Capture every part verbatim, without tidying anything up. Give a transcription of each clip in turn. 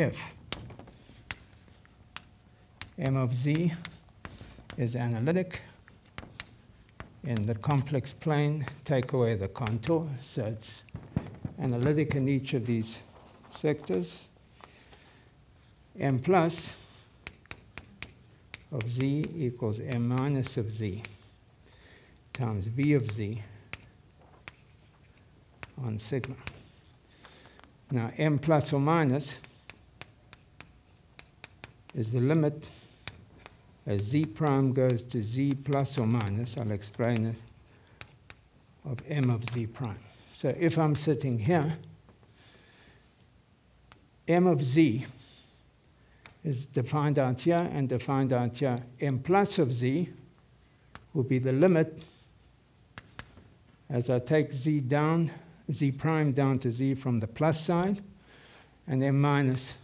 if M of Z is analytic in the complex plane, take away the contour, so it's analytic in each of these sectors. M plus of Z equals M minus of Z times V of Z on sigma. Now, M plus or minus is the limit as Z prime goes to Z plus or minus, I'll explain it, of M of Z prime. So if I'm sitting here, M of Z is defined out here and defined out here. M plus of Z will be the limit as I take Z down, Z prime down to Z from the plus side, and M minus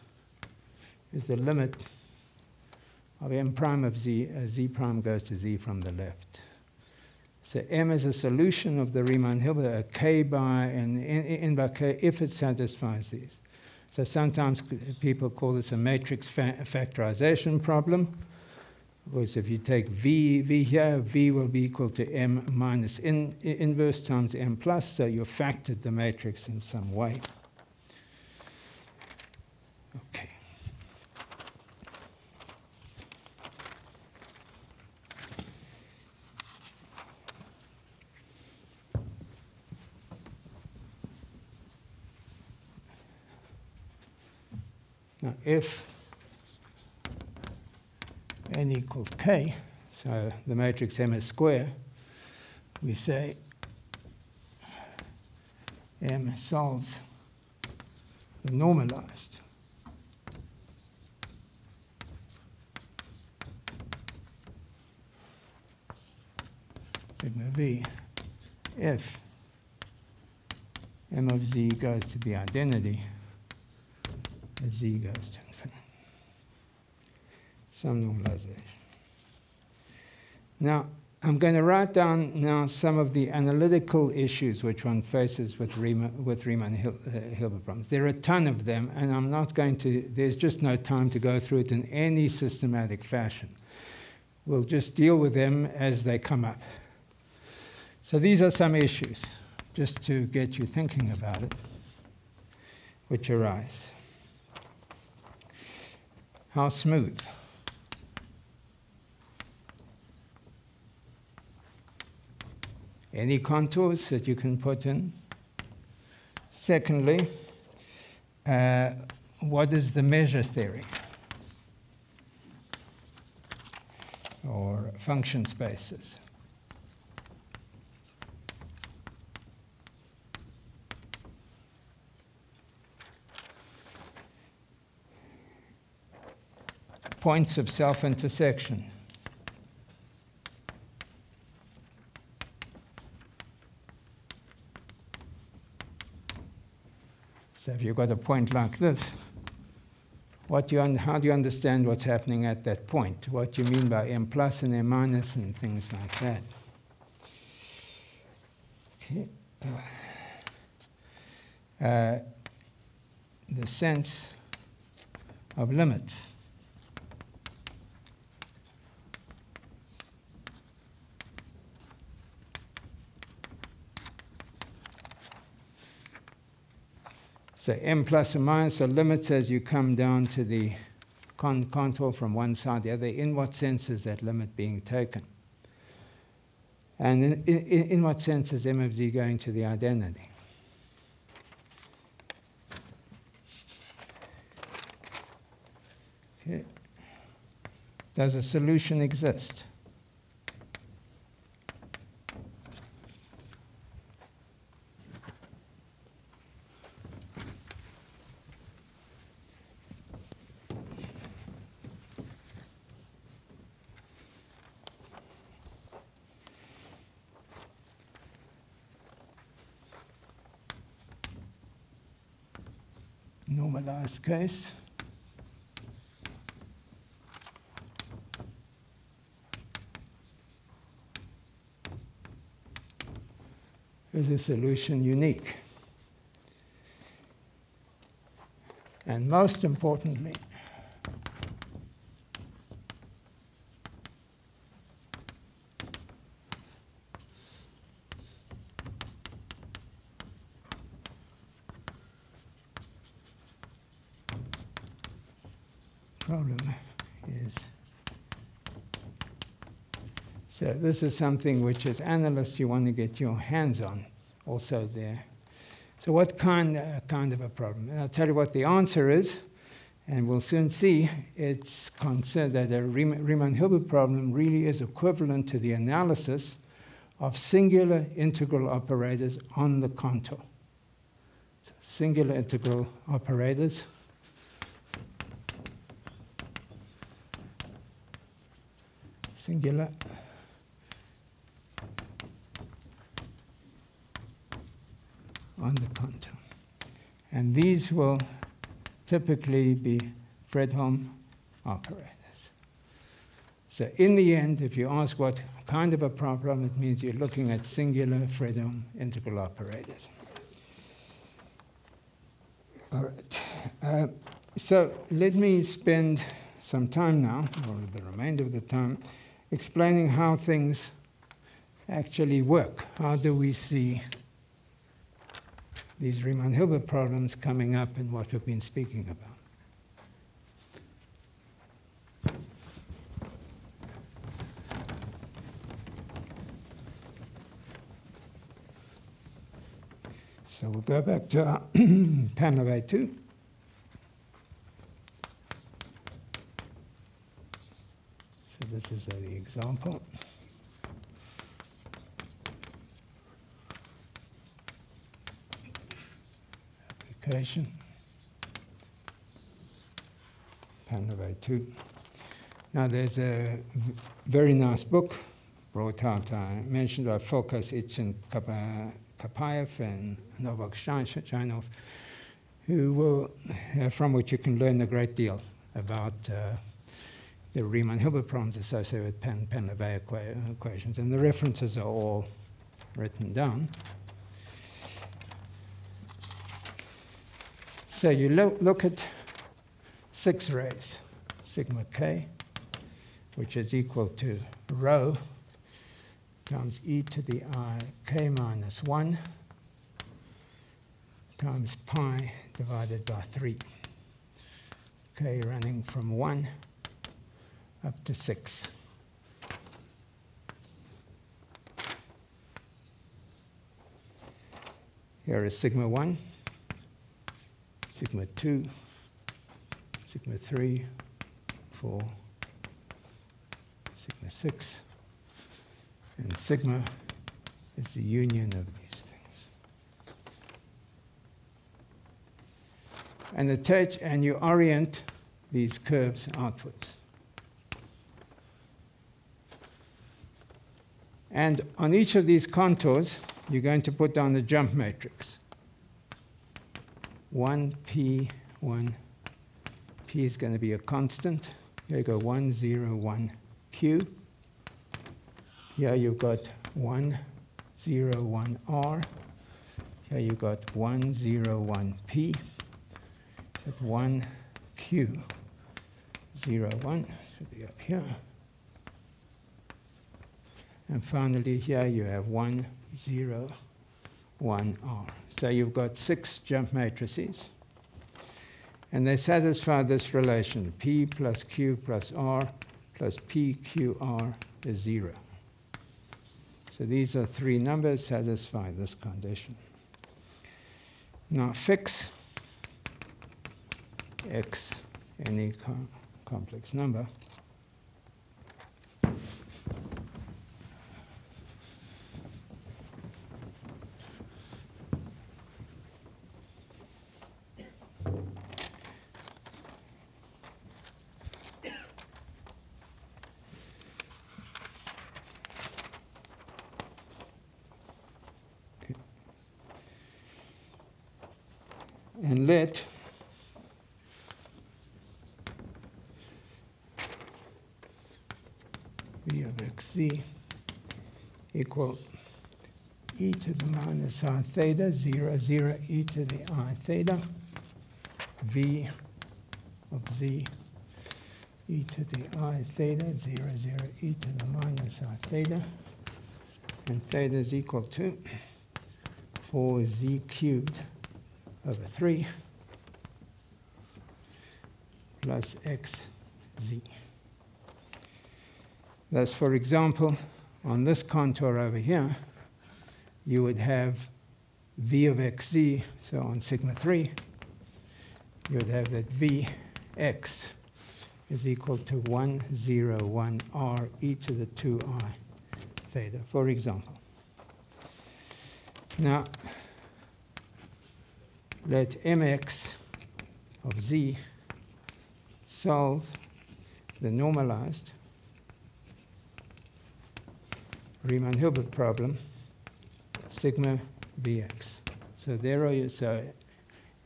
is the limit of M prime of Z as Z prime goes to Z from the left. So M is a solution of the Riemann-Hilbert, a K by and N by K if it satisfies these. So sometimes people call this a matrix fa factorization problem. Because if you take V, V here, V will be equal to M minus in, inverse times M plus, so you've factored the matrix in some way. Okay. Now, if n equals k, so the matrix M is square, we say M solves the normalized sigma V if M of Z goes to the identity as Z goes to infinity. Some normalization. Now, I'm going to write down now some of the analytical issues which one faces with Riemann, with Riemann-Hilbert problems. There are a ton of them, and I'm not going to, there's just no time to go through it in any systematic fashion. We'll just deal with them as they come up. So these are some issues, just to get you thinking about it, which arise. How smooth any contours that you can put in. Secondly, uh, what is the measure theory or function spaces? Points of self-intersection. So if you've got a point like this, what do you un how do you understand what's happening at that point? What do you mean by M plus and M minus and things like that? Okay. Uh, the sense of limits. So M plus and minus are limits as you come down to the con contour from one side to the other. In what sense is that limit being taken? And in, in, in what sense is M of Z going to the identity? Okay. Does a solution exist? Normalized case. Is the solution unique? And most importantly, problem is, so this is something which as analysts you want to get your hands on also there. So what kind, uh, kind of a problem? And I'll tell you what the answer is, and we'll soon see. It's concerned that a Riemann-Hilbert problem really is equivalent to the analysis of singular integral operators on the contour. So singular integral operators singular on the contour. And these will typically be Fredholm operators. So in the end, if you ask what kind of a problem, it means you're looking at singular Fredholm integral operators. All right. Uh, so let me spend some time now, or the remainder of the time, explaining how things actually work. How do we see these Riemann-Hilbert problems coming up in what we've been speaking about? So we'll go back to our Painlevé two. So this is uh, the example. Painlevé two. Now there's a very nice book brought out, uh, mentioned by Fokas, and Kapaev and Novokshenov, who will, uh, from which you can learn a great deal about uh, the Riemann-Hilbert problems associated with Painlevé equa equations, and the references are all written down. So you lo look at six rays, sigma k, which is equal to rho times e to the I k minus one times pi divided by three. K running from one up to six. Here is sigma one. Sigma two, sigma three, four, sigma six, and sigma is the union of these things. And attach, and you orient these curves outwards. And on each of these contours, you're going to put down the jump matrix. one, P, one. P is going to be a constant. Here you go one, zero, one, Q. Here you've got one, zero, one, R. Here you've got one, zero, one, P. At one, Q, zero, one. Should be up here. And finally, here you have one, zero, one, R. So you've got six jump matrices, and they satisfy this relation. P plus Q plus R plus P Q R is zero. So these are three numbers satisfy this condition. Now fix X, any com complex number, and let v of xz equal e to the minus I theta, zero, zero, e to the I theta v of z e to the I theta, zero, zero, e to the minus I theta. And theta is equal to four z cubed over three plus xz. Thus, for example, on this contour over here, you would have v of xz. So on sigma three, you would have that vx is equal to one, zero, one, r e to the two i theta, for example. Now, let mx of z solve the normalized Riemann-Hilbert problem, sigma vx. So there are you, so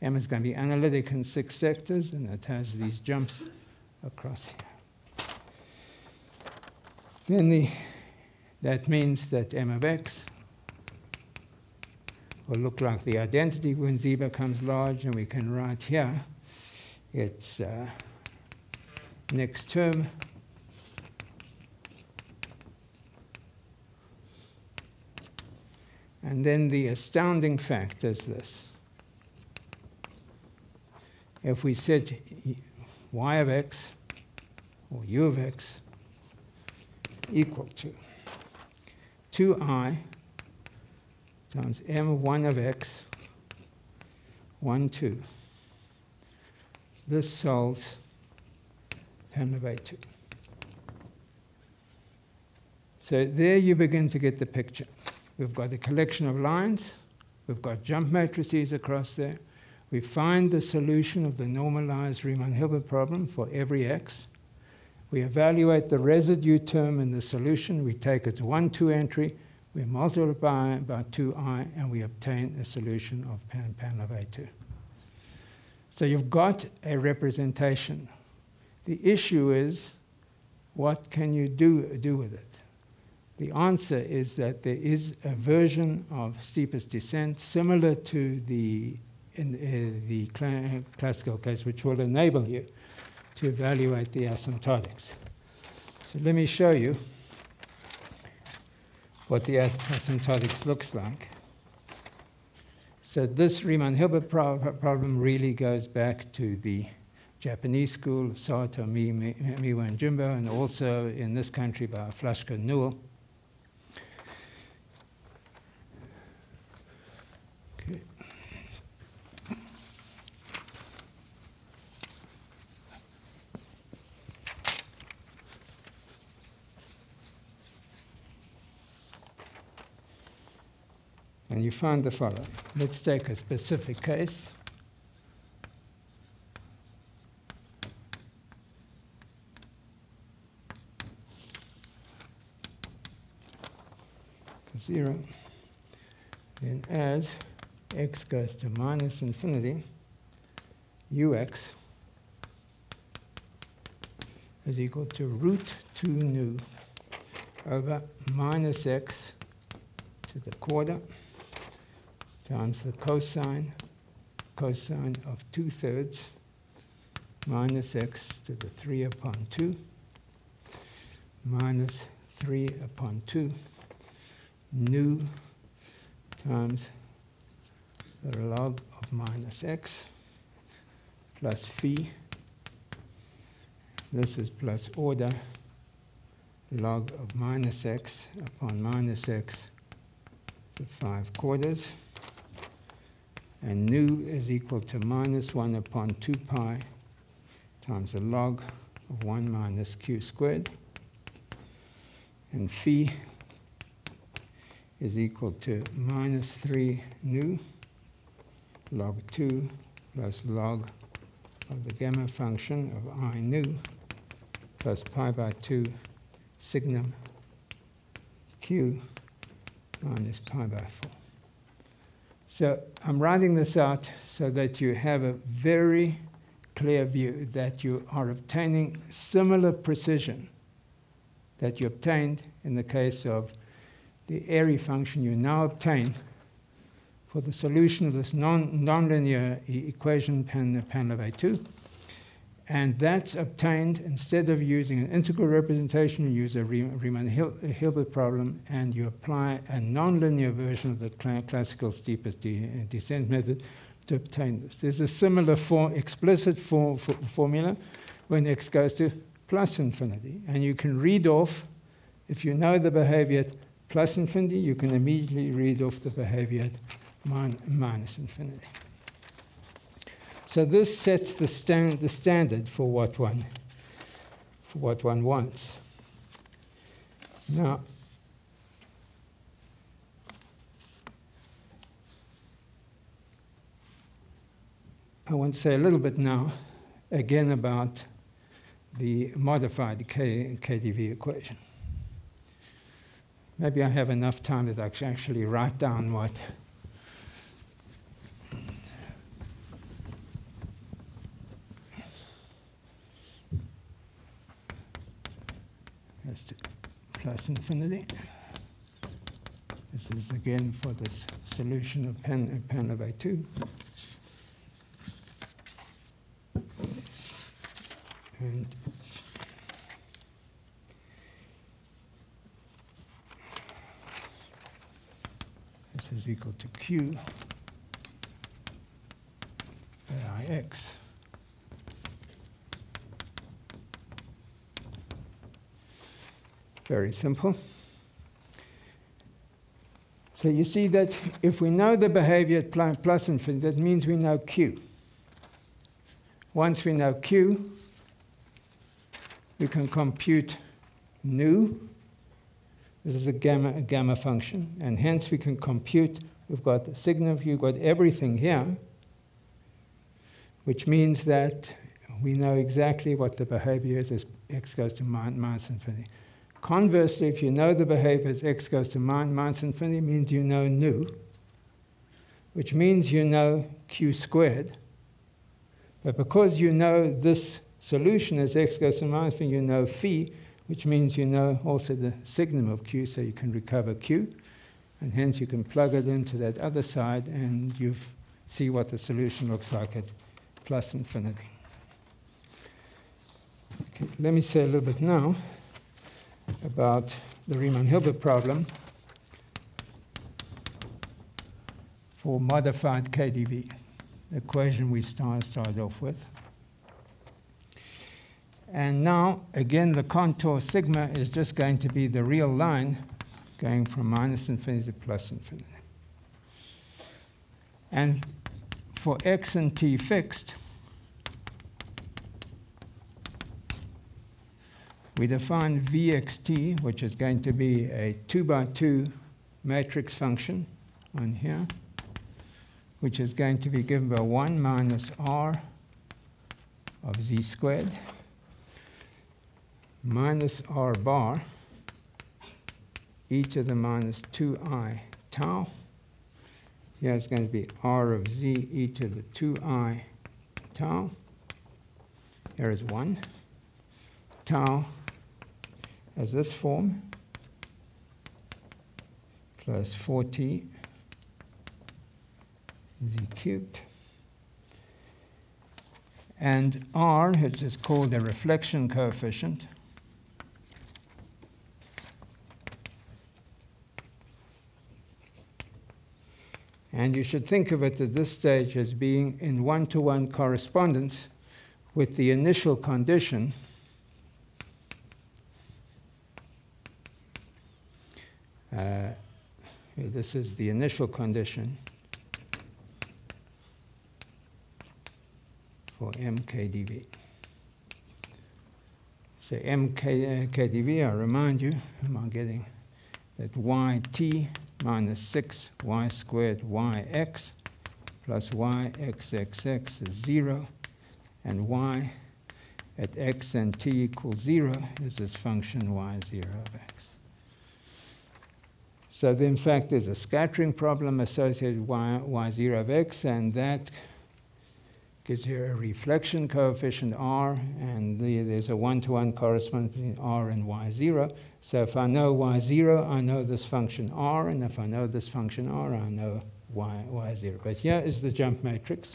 M is going to be analytic in six sectors, and it has these jumps across here. Then the, that means that M of x will look like the identity when z becomes large, and we can write here its uh, next term . And then the astounding fact is this. If we set y of x or u of x equal to two i times m one of x, one, two, this solves Painlevé two. So there you begin to get the picture. We've got a collection of lines. We've got jump matrices across there. We find the solution of the normalized Riemann-Hilbert problem for every x. We evaluate the residue term in the solution. We take its one, two entry. We multiply by two i, and we obtain a solution of Painlevé two. So you've got a representation. The issue is, what can you do, do with it? The answer is that there is a version of steepest descent similar to the, in, uh, the cl classical case, which will enable you to evaluate the asymptotics. So let me show you what the asymptotics looks like. So this Riemann-Hilbert pro problem really goes back to the Japanese school, Sato, Miwa, and Jimbo, and also in this country by Flaschka and Newell. And you find the following. Let's take a specific case. Zero. Then as x goes to minus infinity, ux is equal to root two nu over minus x to the quarter times the cosine, cosine of two-thirds minus x to the three upon two minus three upon two nu times the log of minus x plus phi. This is plus order log of minus x upon minus x to five quarters. And nu is equal to minus one upon two pi times the log of one minus q squared. And phi is equal to minus three nu log two plus log of the gamma function of I nu plus pi by two signum q minus pi by four. So I'm writing this out so that you have a very clear view that you are obtaining similar precision that you obtained in the case of the airy function you now obtain for the solution of this non nonlinear e equation Painlevé two. And that's obtained instead of using an integral representation, you use a Riemann-Hilbert problem, and you apply a nonlinear version of the classical steepest de descent method to obtain this. There's a similar for explicit for for formula when x goes to plus infinity. And you can read off, if you know the behavior at plus infinity, you can immediately read off the behavior at min minus infinity. So this sets the, stand, the standard for what, one, for what one wants. Now, I want to say a little bit now again about the modified K, K D V equation. Maybe I have enough time that I can actually write down what has to plus infinity. This is again for this solution of Painlevé two. And this is equal to Q by I X. Very simple. So you see that if we know the behavior at pl plus infinity, that means we know Q. Once we know Q, we can compute nu. This is a gamma, a gamma function. And hence we can compute, we've got the signal, we've got everything here, which means that we know exactly what the behavior is as x goes to min minus infinity. Conversely, if you know the behavior as x goes to min minus infinity, it means you know nu, which means you know q squared. But because you know this solution as x goes to minus infinity, you know phi, which means you know also the signum of q, so you can recover q. And hence you can plug it into that other side and you see what the solution looks like at plus infinity. Okay, let me say a little bit now about the Riemann-Hilbert problem for modified K D V, the equation we start, started off with. And now, again, the contour sigma is just going to be the real line going from minus infinity to plus infinity. And for x and t fixed, we define V X T, which is going to be a two by two matrix function on here, which is going to be given by one minus R of Z squared minus R bar e to the minus two i tau. Here it's going to be R of Z e to the two i tau. Here is one. Tau has this form, plus four t z cubed. And R, which is called a reflection coefficient, and you should think of it at this stage as being in one-to-one correspondence with the initial condition, Uh, this is the initial condition for mKdV. So mKdV, I remind you, am I getting that yt minus six y squared yx plus yxxx is zero, and y at x and t equals zero is this function y zero of x. So in fact, there's a scattering problem associated with y, y zero of x, and that gives you a reflection coefficient r, and the, there's a one-to-one correspondence between r and y zero. So if I know y zero, I know this function r, and if I know this function r, I know y, y zero. But here is the jump matrix.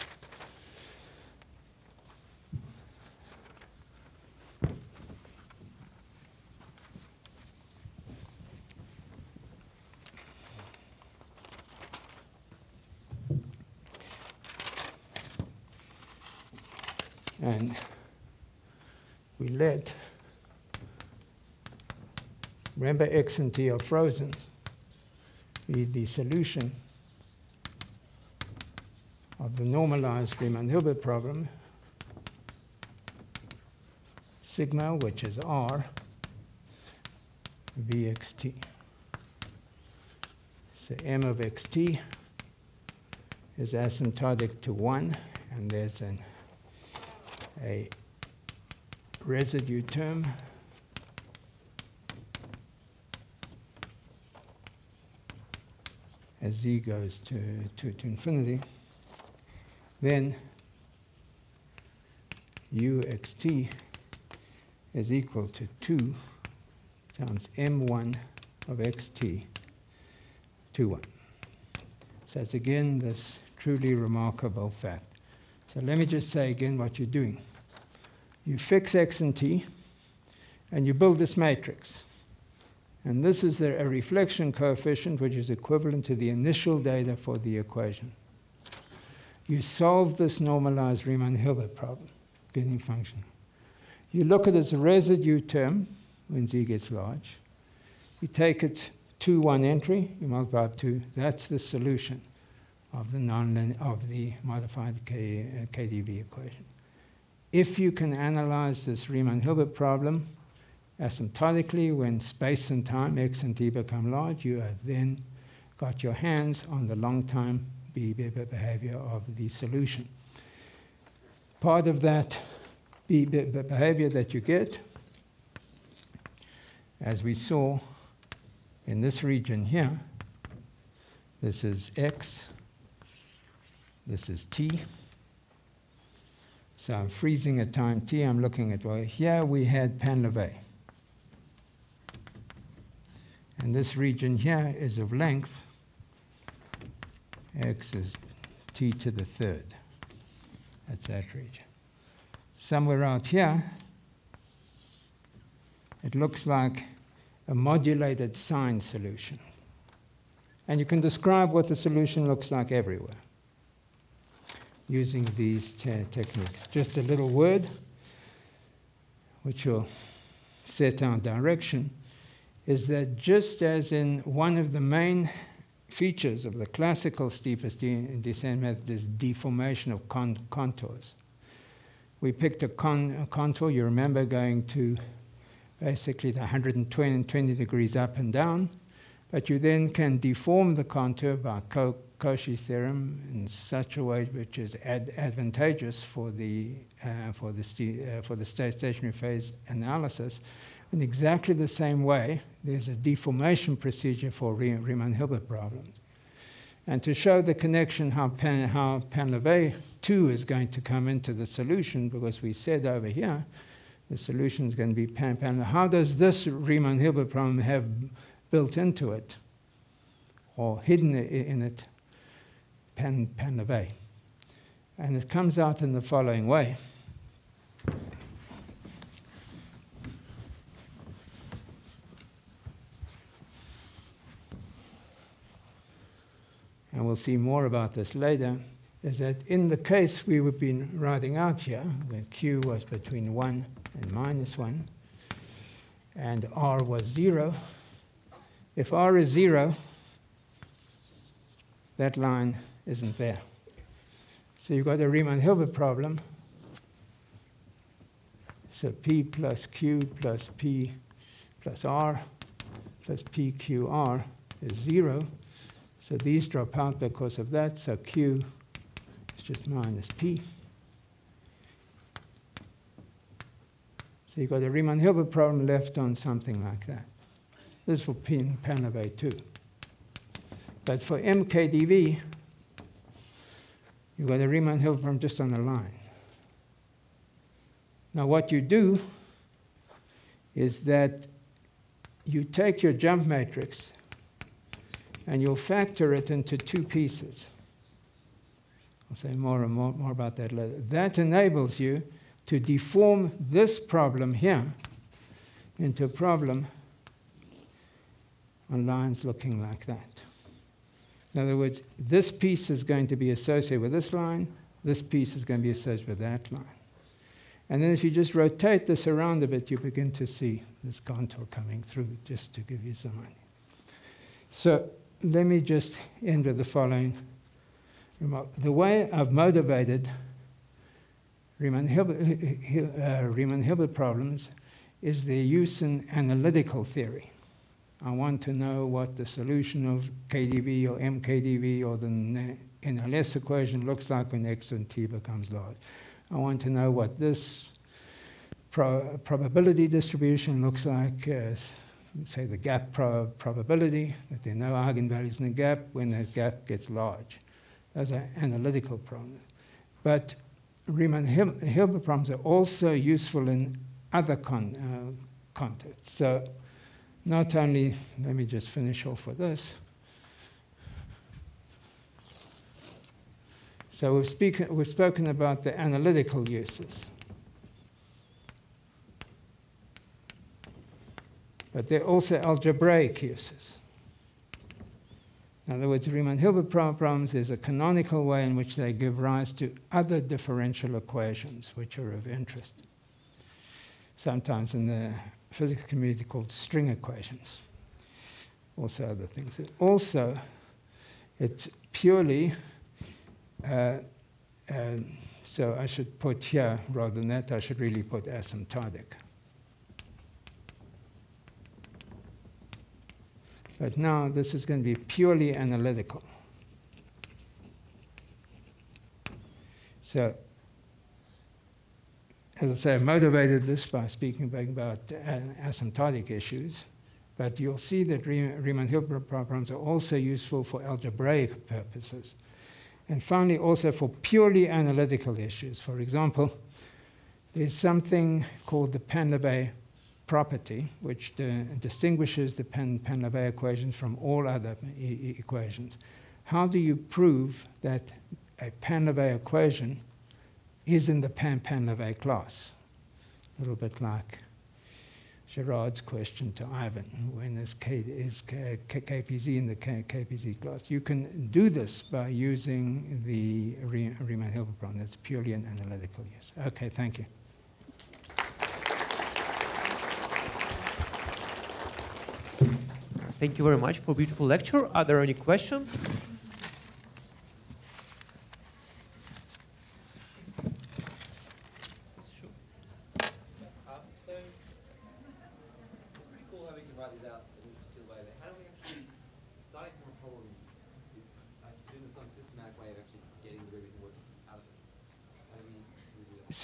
And we let, remember x and t are frozen, be the solution of the normalized Riemann-Hilbert problem, sigma, which is R, vxt. So m of xt is asymptotic to one, and there's an a residue term as z goes to, to, to infinity, then u x t is equal to two times m one of x t to one. So it's again this truly remarkable fact. So let me just say again what you're doing. You fix x and t, and you build this matrix. And this is the, a reflection coefficient, which is equivalent to the initial data for the equation. You solve this normalized Riemann-Hilbert problem, getting function. You look at its residue term when z gets large. You take its two one entry, you multiply up two. That's the solution of the non of the modified K, uh, K D V equation. If you can analyze this Riemann-Hilbert problem asymptotically when space and time, x and t, become large, you have then got your hands on the long time be behavior of the solution. Part of that be behavior that you get, as we saw in this region here, this is x, this is t. So I'm freezing at time t. I'm looking at, well, here we had Painlevé. And this region here is of length. X is t to the third. That's that region. Somewhere out here, it looks like a modulated sine solution. And you can describe what the solution looks like everywhere using these te techniques. Just a little word, which will set our direction, is that just as in one of the main features of the classical steepest descent method is deformation of con contours. We picked a, con a contour, you remember, going to basically the one hundred twenty degrees up and down, but you then can deform the contour by co Cauchy's theorem in such a way which is ad advantageous for the uh, for the st uh, for the state stationary phase analysis. In exactly the same way, there's a deformation procedure for Riemann-Hilbert problems. And to show the connection how Pan how Painlevé two is going to come into the solution, because we said over here the solution is going to be Pan Painlevé. How does this Riemann-Hilbert problem have built into it or hidden in it? Pan, Painlevé. And it comes out in the following way. And we'll see more about this later, is that in the case we would be writing out here, where Q was between one and minus one, and R was zero. If R is zero, that line isn't there. So you've got a Riemann-Hilbert problem. So P plus Q plus P plus R plus P Q R is zero. So these drop out because of that. So Q is just minus P. So you've got a Riemann-Hilbert problem left on something like that. This is for Painlevé two. But for mKdV, you've got a Riemann-Hilbert problem just on the line. Now what you do is that you take your jump matrix and you'll factor it into two pieces. I'll say more and more, more about that later. That enables you to deform this problem here into a problem on lines looking like that. In other words, this piece is going to be associated with this line, this piece is going to be associated with that line. And then if you just rotate this around a bit, you begin to see this contour coming through, just to give you some idea. So let me just end with the following remark. The way I've motivated Riemann-Hilbert, uh, Riemann-Hilbert problems is their use in analytical theory. I want to know what the solution of K D V or m K D V or the N L S equation looks like when x and t becomes large. I want to know what this pro probability distribution looks like, uh, say the gap pro probability, that there are no eigenvalues in the gap when the gap gets large. Those are analytical problems. But Riemann-Hilbert problems are also useful in other con uh, contexts. So not only, let me just finish off with this. So we've, speak, we've spoken about the analytical uses. But they're also algebraic uses. In other words, Riemann-Hilbert problems is a canonical way in which they give rise to other differential equations which are of interest. Sometimes in the physics community called string equations. Also other things. It also, it's purely Uh, um, so I should put here, rather than that, I should really put asymptotic. But now this is going to be purely analytical. So, as I say, I motivated this by speaking about uh, asymptotic issues, but you'll see that Riemann-Hilbert problems are also useful for algebraic purposes. And finally, also for purely analytical issues. For example, there's something called the Painlevé property, which distinguishes the Painlevé equations from all other e equations. How do you prove that a Painlevé equation is in the Painlevé class? A little bit like Gerard's question to Ivan, when is, K, is K, K, KPZ in the K, KPZ class? You can do this by using the Riemann-Hilbert problem. That's purely an analytical use. Okay, thank you. Thank you very much for a beautiful lecture. Are there any questions?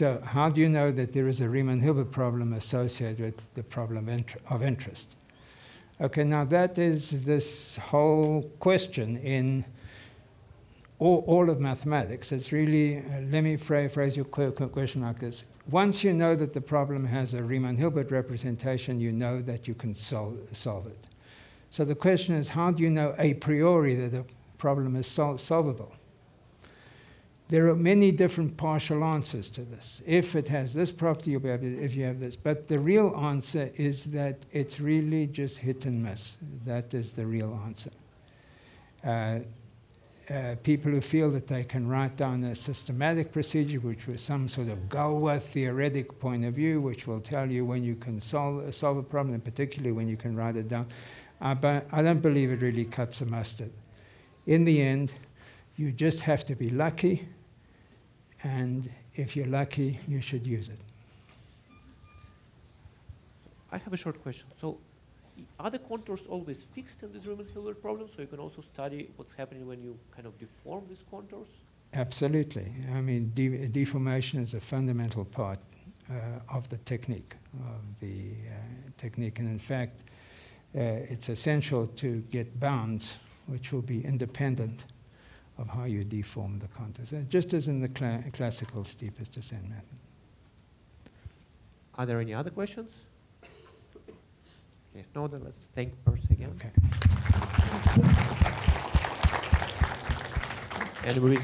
So how do you know that there is a Riemann-Hilbert problem associated with the problem of interest? Okay, now that is this whole question in all, all of mathematics. It's really, uh, let me phrase your question like this. Once you know that the problem has a Riemann-Hilbert representation, you know that you can sol solve it. So the question is, how do you know a priori that a problem is sol solvable? There are many different partial answers to this. If it has this property, you'll be able to, if you have this. But the real answer is that it's really just hit and miss. That is the real answer. Uh, uh, people who feel that they can write down a systematic procedure, which was some sort of Galois theoretic point of view, which will tell you when you can solve, solve a problem, and particularly when you can write it down. I, I don't believe it really cuts the mustard. In the end, you just have to be lucky, and if you're lucky, you should use it. I have a short question. So are the contours always fixed in these Riemann-Hilbert problems, so you can also study what's happening when you kind of deform these contours? Absolutely. I mean, de deformation is a fundamental part uh, of the technique, of the uh, technique. And in fact, uh, it's essential to get bounds which will be independent of how you deform the contours, just as in the cl classical steepest descent method. Are there any other questions? Yes, no, then let's thank Percy again. Okay. And we